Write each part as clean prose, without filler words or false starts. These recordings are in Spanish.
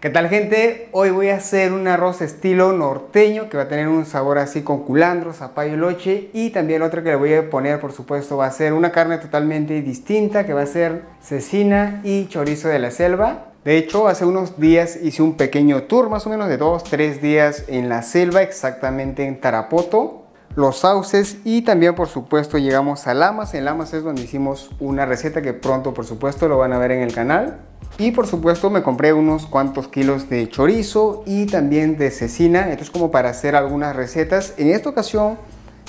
¿Qué tal, gente? Hoy voy a hacer un arroz estilo norteño que va a tener un sabor así con culantro, zapallo y loche, y también otro que le voy a poner, por supuesto, va a ser una carne totalmente distinta que va a ser cecina y chorizo de la selva. De hecho, hace unos días hice un pequeño tour, más o menos de 2-3 días en la selva, exactamente en Tarapoto, Los Sauces, y también, por supuesto, llegamos a Lamas. En Lamas es donde hicimos una receta que pronto, por supuesto, lo van a ver en el canal. Y por supuesto me compré unos cuantos kilos de chorizo y también de cecina. Esto es como para hacer algunas recetas. En esta ocasión,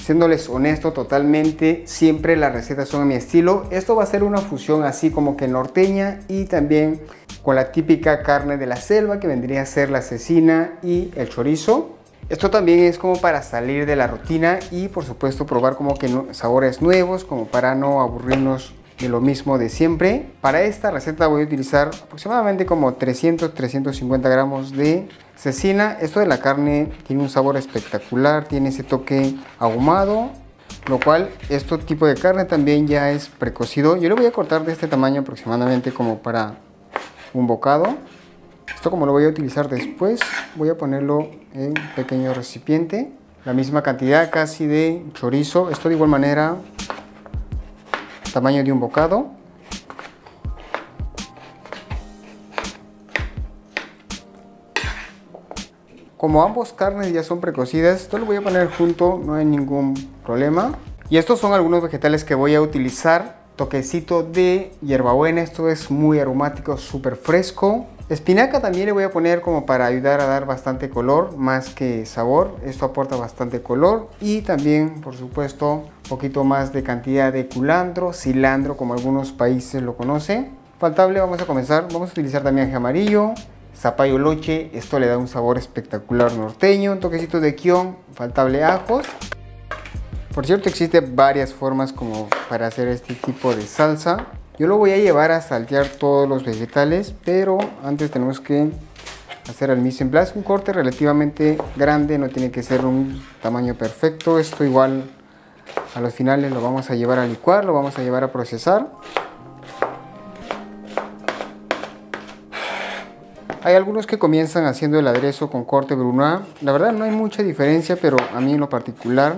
siéndoles honesto totalmente, siempre las recetas son a mi estilo. Esto va a ser una fusión así como que norteña y también con la típica carne de la selva que vendría a ser la cecina y el chorizo. Esto también es como para salir de la rutina y por supuesto probar como que sabores nuevos, como para no aburrirnos de lo mismo de siempre. Para esta receta voy a utilizar aproximadamente como 300-350 gramos de cecina. Esto de la carne tiene un sabor espectacular, tiene ese toque ahumado, lo cual este tipo de carne también ya es precocido. Yo lo voy a cortar de este tamaño aproximadamente como para un bocado. Esto, como lo voy a utilizar después, voy a ponerlo en un pequeño recipiente. La misma cantidad casi de chorizo, esto de igual manera tamaño de un bocado. Como ambos carnes ya son precocidas, esto lo voy a poner junto, no hay ningún problema. Y estos son algunos vegetales que voy a utilizar. Toquecito de hierbabuena, esto es muy aromático, súper fresco. Espinaca también le voy a poner como para ayudar a dar bastante color, más que sabor. Esto aporta bastante color. Y también, por supuesto, poquito más de cantidad de culantro, cilantro, como algunos países lo conocen. Faltable, vamos a comenzar. Vamos a utilizar también ají amarillo, zapallo loche, esto le da un sabor espectacular norteño, un toquecito de kion, faltable ajos. Por cierto, existen varias formas como para hacer este tipo de salsa. Yo lo voy a llevar a saltear todos los vegetales, pero antes tenemos que hacer el mise en place, un corte relativamente grande, no tiene que ser un tamaño perfecto. Esto igual a los finales lo vamos a llevar a licuar, lo vamos a llevar a procesar. Hay algunos que comienzan haciendo el aderezo con corte brunoise. La verdad no hay mucha diferencia, pero a mí en lo particular,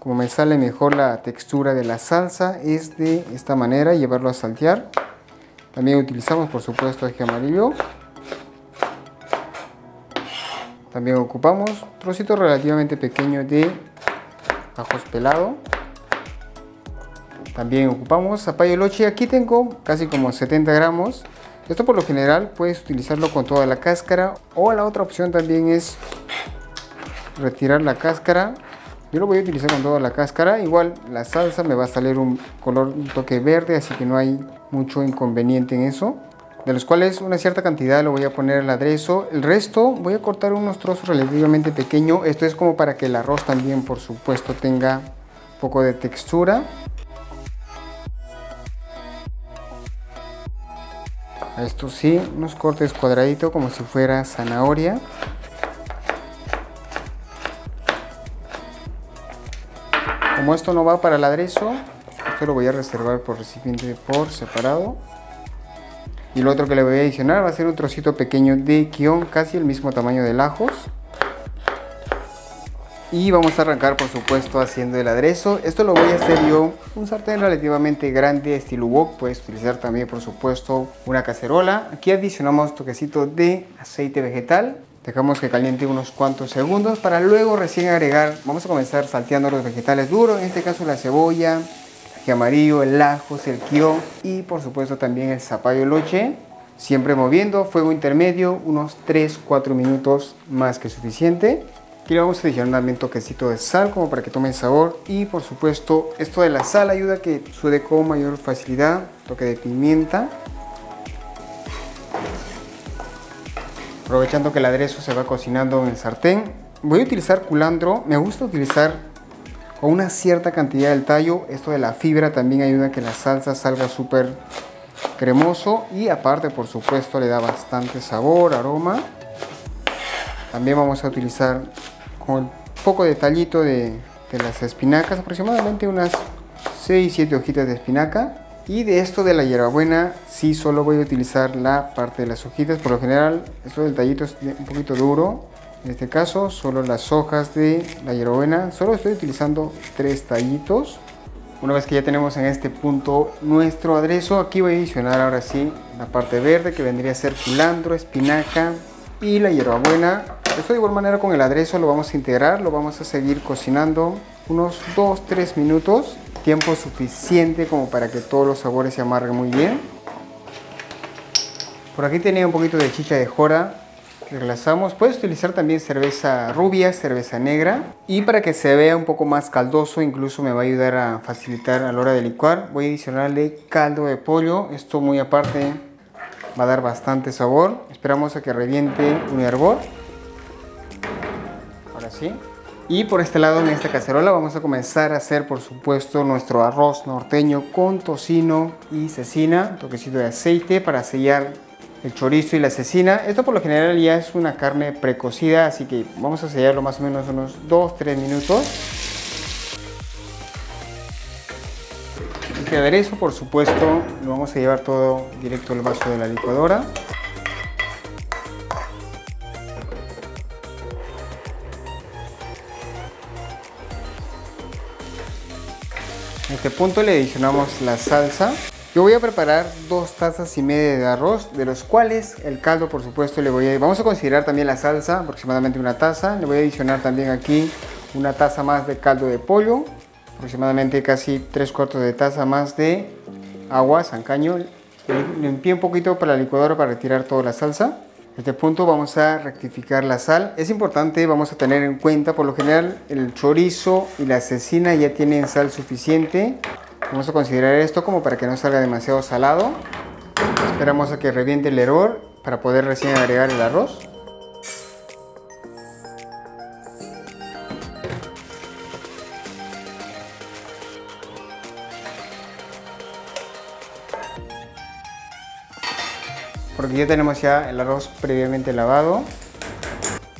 como me sale mejor la textura de la salsa, es de esta manera, llevarlo a saltear. También utilizamos, por supuesto, ají amarillo. También ocupamos trocitos relativamente pequeños de ajos pelado. También ocupamos zapallo loche. Aquí tengo casi como 70 gramos. Esto por lo general puedes utilizarlo con toda la cáscara, o la otra opción también es retirar la cáscara. Yo lo voy a utilizar con toda la cáscara. Igual la salsa me va a salir un color, un toque verde, así que no hay mucho inconveniente en eso. De los cuales una cierta cantidad lo voy a poner al aderezo. El resto voy a cortar unos trozos relativamente pequeños. Esto es como para que el arroz también, por supuesto, tenga un poco de textura. Esto sí, unos cortes cuadraditos como si fuera zanahoria. Como esto no va para el aderezo, esto lo voy a reservar por recipiente por separado. Y lo otro que le voy a adicionar va a ser un trocito pequeño de kion, casi el mismo tamaño del ajos. Y vamos a arrancar, por supuesto, haciendo el aderezo. Esto lo voy a hacer yo, un sartén relativamente grande estilo wok. Puedes utilizar también, por supuesto, una cacerola. Aquí adicionamos toquecito de aceite vegetal. Dejamos que caliente unos cuantos segundos para luego recién agregar. Vamos a comenzar salteando los vegetales duros, en este caso la cebolla, ají amarillo, el ajos, el kion y por supuesto también el zapallo loche. Siempre moviendo, fuego intermedio, unos 3-4 minutos, más que suficiente. Aquí le vamos a adicionar también toquecito de sal como para que tome sabor, y por supuesto esto de la sal ayuda a que sude con mayor facilidad. Toque de pimienta. Aprovechando que el aderezo se va cocinando en el sartén, voy a utilizar culantro. Me gusta utilizar con una cierta cantidad del tallo. Esto de la fibra también ayuda a que la salsa salga súper cremoso, y aparte, por supuesto, le da bastante sabor, aroma. También vamos a utilizar con poco de tallito de las espinacas, aproximadamente unas 6-7 hojitas de espinaca. Y de esto de la hierbabuena, sí solo voy a utilizar la parte de las hojitas. Por lo general, esto del tallito es un poquito duro. En este caso, solo las hojas de la hierbabuena. Solo estoy utilizando 3 tallitos. Una vez que ya tenemos en este punto nuestro aderezo, aquí voy a adicionar ahora sí la parte verde, que vendría a ser culantro, espinaca y la hierbabuena. Esto de igual manera con el aderezo lo vamos a integrar, lo vamos a seguir cocinando unos 2-3 minutos. Tiempo suficiente como para que todos los sabores se amarren muy bien. Por aquí tenía un poquito de chicha de jora, reglazamos. Puedes utilizar también cerveza rubia, cerveza negra. Y para que se vea un poco más caldoso, incluso me va a ayudar a facilitar a la hora de licuar, voy a adicionarle caldo de pollo. Esto muy aparte va a dar bastante sabor. Esperamos a que reviente un hervor. Ahora sí. Y por este lado, en esta cacerola, vamos a comenzar a hacer, por supuesto, nuestro arroz norteño con tocino y cecina. Un toquecito de aceite para sellar el chorizo y la cecina. Esto por lo general ya es una carne precocida, así que vamos a sellarlo más o menos unos 2-3 minutos. Este aderezo, por supuesto, lo vamos a llevar todo directo al vaso de la licuadora. En este punto le adicionamos la salsa. Yo voy a preparar 2,5 tazas de arroz, de los cuales el caldo, por supuesto, vamos a considerar también la salsa, aproximadamente 1 taza. Le voy a adicionar también aquí 1 taza más de caldo de pollo, aproximadamente casi 3/4 de taza más de agua, sancaño. Limpié un poquito para la licuadora para retirar toda la salsa. En este punto vamos a rectificar la sal. Es importante, vamos a tener en cuenta, por lo general el chorizo y la cecina ya tienen sal suficiente. Vamos a considerar esto como para que no salga demasiado salado. Esperamos a que reviente el hervor para poder recién agregar el arroz. Porque ya tenemos ya el arroz previamente lavado.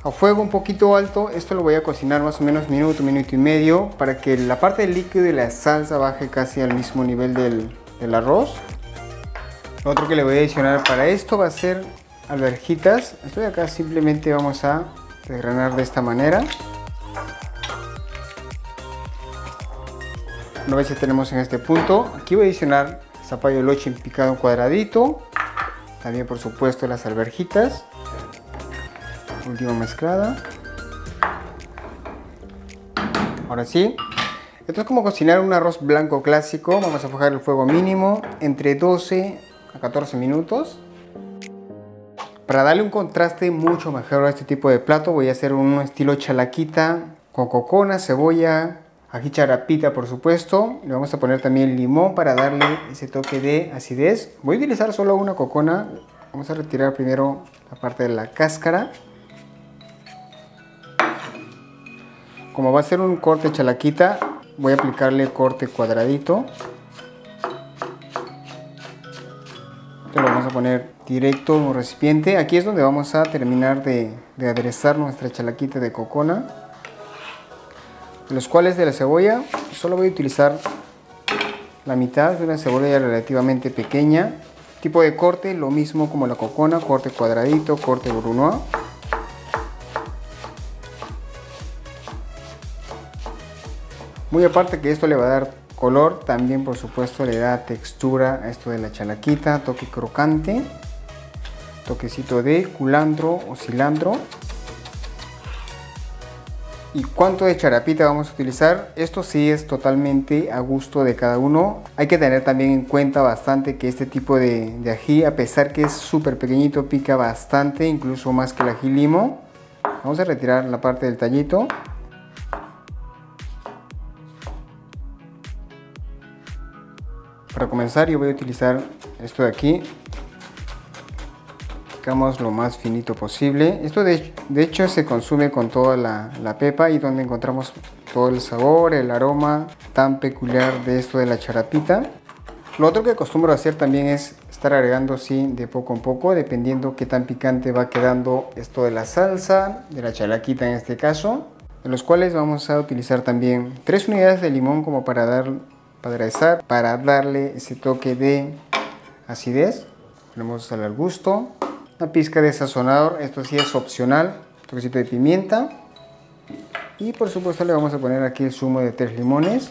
A fuego un poquito alto, esto lo voy a cocinar más o menos minuto, minuto y medio, para que la parte del líquido y la salsa baje casi al mismo nivel del arroz. Lo otro que le voy a adicionar para esto va a ser alverjitas. Esto de acá simplemente vamos a desgranar de esta manera. Una vez que tenemos en este punto, aquí voy a adicionar zapallo loche picado en cuadradito. También, por supuesto, las alverjitas. Última mezclada. Ahora sí. Esto es como cocinar un arroz blanco clásico. Vamos a bajar el fuego mínimo entre 12 a 14 minutos. Para darle un contraste mucho mejor a este tipo de plato, voy a hacer un estilo chalaquita con cocona, cebolla, ají charapita, por supuesto. Le vamos a poner también limón para darle ese toque de acidez. Voy a utilizar solo una cocona. Vamos a retirar primero la parte de la cáscara. Como va a ser un corte chalaquita, voy a aplicarle corte cuadradito. Esto lo vamos a poner directo en un recipiente. Aquí es donde vamos a terminar de aderezar nuestra chalaquita de cocona. Los cuales de la cebolla, solo voy a utilizar la mitad de una cebolla relativamente pequeña. Tipo de corte, lo mismo como la cocona, corte cuadradito, corte brunoise. Muy aparte que esto le va a dar color, también por supuesto le da textura a esto de la chalaquita, toque crocante, toquecito de culantro o cilantro. ¿Y cuánto de charapita vamos a utilizar? Esto sí es totalmente a gusto de cada uno. Hay que tener también en cuenta bastante que este tipo de ají, a pesar que es súper pequeñito, pica bastante, incluso más que el ají limo. Vamos a retirar la parte del tallito. Para comenzar, yo voy a utilizar esto de aquí. Picamos lo más finito posible. Esto de hecho se consume con toda la pepa, y donde encontramos todo el sabor, el aroma tan peculiar de esto de la charapita. Lo otro que acostumbro a hacer también es estar agregando así de poco en poco, dependiendo qué tan picante va quedando esto de la salsa, de la chalaquita en este caso. De los cuales vamos a utilizar también 3 unidades de limón como para dar para aderezar, para darle ese toque de acidez. Ponemos sal al gusto, una pizca de sazonador, esto sí es opcional, un toquecito de pimienta. Y por supuesto le vamos a poner aquí el zumo de 3 limones.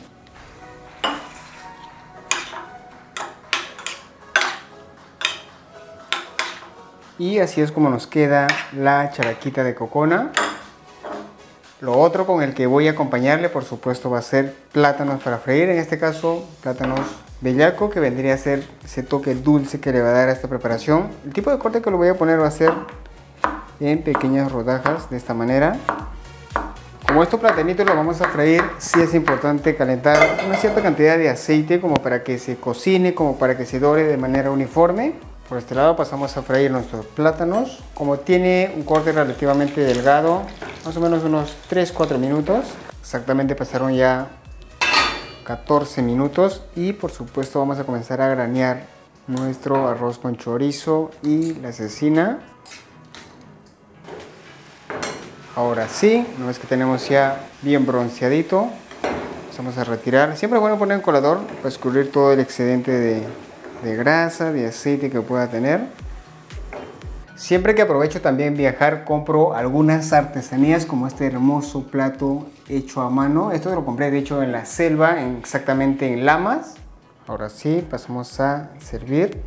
Y así es como nos queda la chalaquita de cocona. Lo otro con el que voy a acompañarle, por supuesto, va a ser plátanos para freír. En este caso, plátanos Bellaco, que vendría a ser ese toque dulce que le va a dar a esta preparación. El tipo de corte que lo voy a poner va a ser en pequeñas rodajas, de esta manera. Como estos platanitos los vamos a freír, sí es importante calentar una cierta cantidad de aceite, como para que se cocine, como para que se dore de manera uniforme. Por este lado pasamos a freír nuestros plátanos. Como tiene un corte relativamente delgado, más o menos unos 3-4 minutos. Exactamente pasaron ya 14 minutos y por supuesto vamos a comenzar a granear nuestro arroz con chorizo y la cecina. Ahora sí, una vez que tenemos ya bien bronceadito, vamos a retirar. Siempre es bueno poner un colador para escurrir todo el excedente de grasa, de aceite que pueda tener. Siempre que aprovecho también viajar, compro algunas artesanías como este hermoso plato hecho a mano. Esto lo compré de hecho en la selva, exactamente en Lamas. Ahora sí, pasamos a servir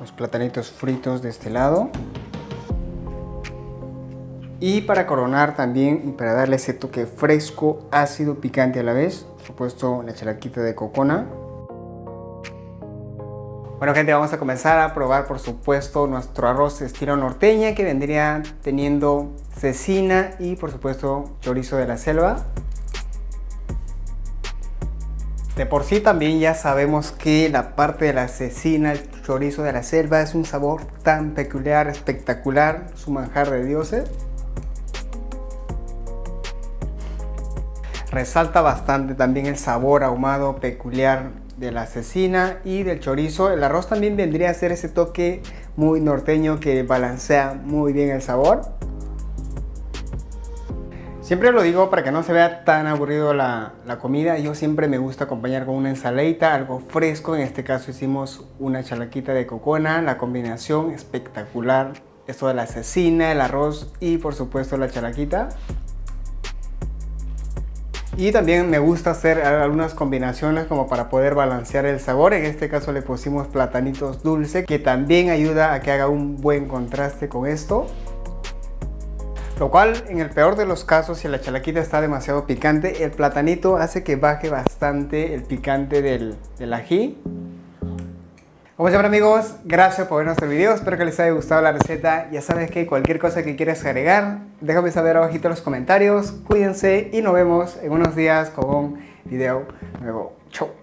los platanitos fritos de este lado. Y para coronar también y para darle ese toque fresco, ácido, picante a la vez, por supuesto la chalaquita de cocona. Bueno gente, vamos a comenzar a probar por supuesto nuestro arroz estilo norteña, que vendría teniendo cecina y por supuesto chorizo de la selva. De por sí también ya sabemos que la parte de la cecina, el chorizo de la selva, es un sabor tan peculiar, espectacular, su manjar de dioses. Resalta bastante también el sabor ahumado peculiar de la cecina y del chorizo. El arroz también vendría a ser ese toque muy norteño que balancea muy bien el sabor. Siempre lo digo para que no se vea tan aburrido la comida. Yo siempre me gusta acompañar con una ensaladita, algo fresco. En este caso hicimos una chalaquita de cocona, la combinación espectacular. Esto de la cecina, el arroz y por supuesto la chalaquita. Y también me gusta hacer algunas combinaciones como para poder balancear el sabor. En este caso le pusimos platanitos dulce, que también ayuda a que haga un buen contraste con esto. Lo cual, en el peor de los casos, si la chalaquita está demasiado picante, el platanito hace que baje bastante el picante del ají. Como siempre amigos, gracias por ver nuestro video, espero que les haya gustado la receta. Ya sabes que cualquier cosa que quieras agregar, déjame saber abajito en los comentarios. Cuídense y nos vemos en unos días con un video nuevo. Chau.